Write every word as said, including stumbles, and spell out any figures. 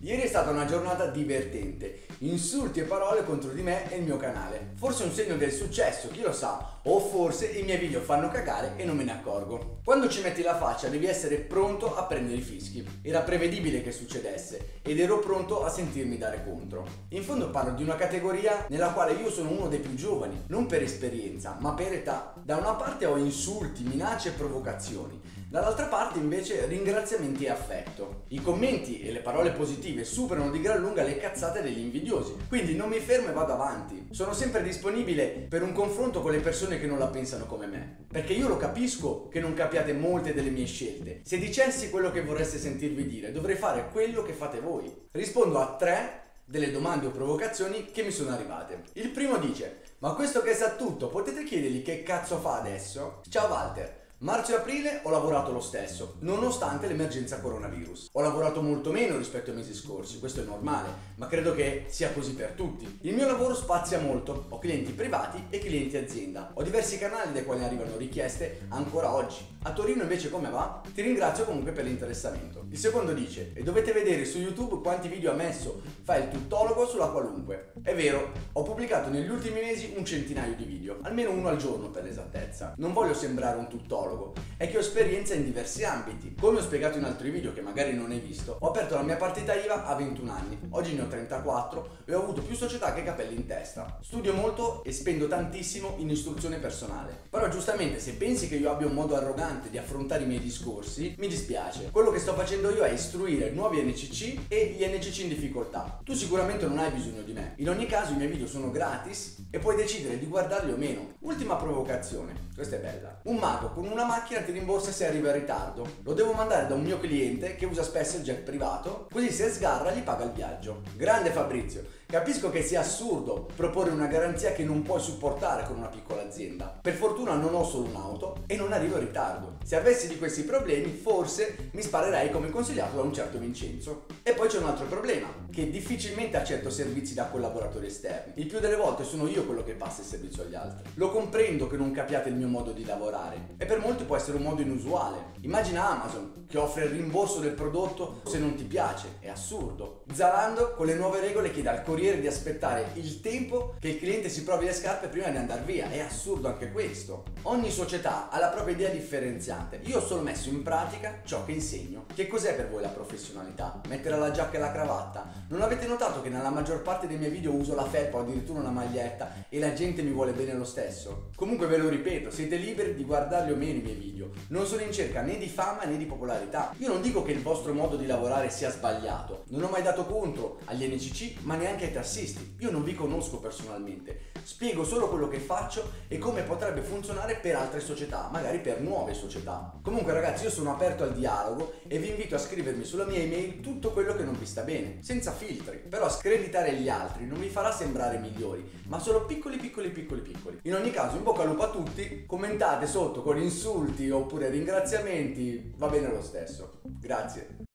Ieri è stata una giornata divertente, insulti e parole contro di me e il mio canale. Forse un segno del successo, chi lo sa, o forse i miei video fanno cagare e non me ne accorgo. Quando ci metti la faccia devi essere pronto a prendere i fischi. Era prevedibile che succedesse ed ero pronto a sentirmi dare contro. In fondo parlo di una categoria nella quale io sono uno dei più giovani, non per esperienza, ma per età. Da una parte ho insulti, minacce e provocazioni, dall'altra parte invece ringraziamenti e affetto. I commenti e le parole positive superano di gran lunga le cazzate degli invidiosi, quindi non mi fermo e vado avanti. Sono sempre disponibile per un confronto con le persone che non la pensano come me, perché io lo capisco che non capiate molte delle mie scelte. Se dicessi quello che vorreste sentirvi dire, dovrei fare quello che fate voi. Rispondo a tre delle domande o provocazioni che mi sono arrivate. Il primo dice: ma questo che sa tutto, potete chiedergli che cazzo fa adesso? Ciao Walter. Marzo e aprile ho lavorato lo stesso, nonostante l'emergenza coronavirus. Ho lavorato molto meno rispetto ai mesi scorsi, questo è normale, ma credo che sia così per tutti. Il mio lavoro spazia molto, ho clienti privati e clienti azienda. Ho diversi canali dai quali arrivano richieste ancora oggi. A Torino invece come va? Ti ringrazio comunque per l'interessamento. Il secondo dice: e dovete vedere su YouTube quanti video ha messo, fa il tuttologo sulla qualunque. È vero, ho pubblicato negli ultimi mesi un centinaio di video, almeno uno al giorno per l'esattezza. Non voglio sembrare un tuttologo, è che ho esperienza in diversi ambiti. Come ho spiegato in altri video che magari non hai visto, ho aperto la mia partita I V A a ventuno anni, oggi ne ho trentaquattro e ho avuto più società che capelli in testa. Studio molto e spendo tantissimo in istruzione personale. Però giustamente, se pensi che io abbia un modo arrogante di affrontare i miei discorsi, mi dispiace. Quello che sto facendo io è istruire nuovi N C C e gli N C C in difficoltà. Tu sicuramente non hai bisogno di me. In ogni caso i miei video sono gratis e puoi decidere di guardarli o meno. Ultima provocazione, questa è bella. Un mago con una macchina ti rimborsa se arriva in ritardo. Lo devo mandare da un mio cliente che usa spesso il jet privato, così se sgarra gli paga il viaggio. Grande Fabrizio, capisco che sia assurdo proporre una garanzia che non puoi supportare con una piccola azienda. Per fortuna non ho solo un'auto e non arrivo in ritardo. Se avessi di questi problemi forse mi sparerei come consigliato da un certo Vincenzo. E poi c'è un altro problema, che difficilmente accetto servizi da collaboratori esterni. Il più delle volte sono io quello che passa il servizio agli altri. Lo comprendo che non capiate il mio modo di lavorare e per molti può essere un modo inusuale. Immagina Amazon che offre il rimborso del prodotto se non ti piace, è assurdo. Zalando con le nuove regole chiede al corriere di aspettare il tempo che il cliente si provi le scarpe prima di andare via, è assurdo anche questo. Ogni società ha la propria idea differenziante, io ho solo messo in pratica ciò che insegno. Che cos'è per voi la professionalità? Mettere la giacca e la cravatta? Non avete notato che nella maggior parte dei miei video uso la felpa o addirittura una maglietta e la gente mi vuole bene lo stesso? Comunque ve lo ripeto, siete liberi di guardarli o meno i miei video, non sono in cerca né di fama né di popolarità. Io non dico che il vostro modo di lavorare sia sbagliato, non ho mai dato contro agli N C C ma neanche ai tassisti, io non vi conosco personalmente, spiego solo quello che faccio e come potrebbe funzionare per altre società, magari per nuove società. Comunque ragazzi, io sono aperto al dialogo e vi invito a scrivermi sulla mia email tutto quello che non vi sta bene, senza filtri. Però screditare gli altri non vi farà sembrare migliori, ma solo piccoli piccoli piccoli piccoli. In ogni caso, in bocca al lupo a tutti, commentate sotto con insulti oppure ringraziamenti, va bene lo stesso. Grazie.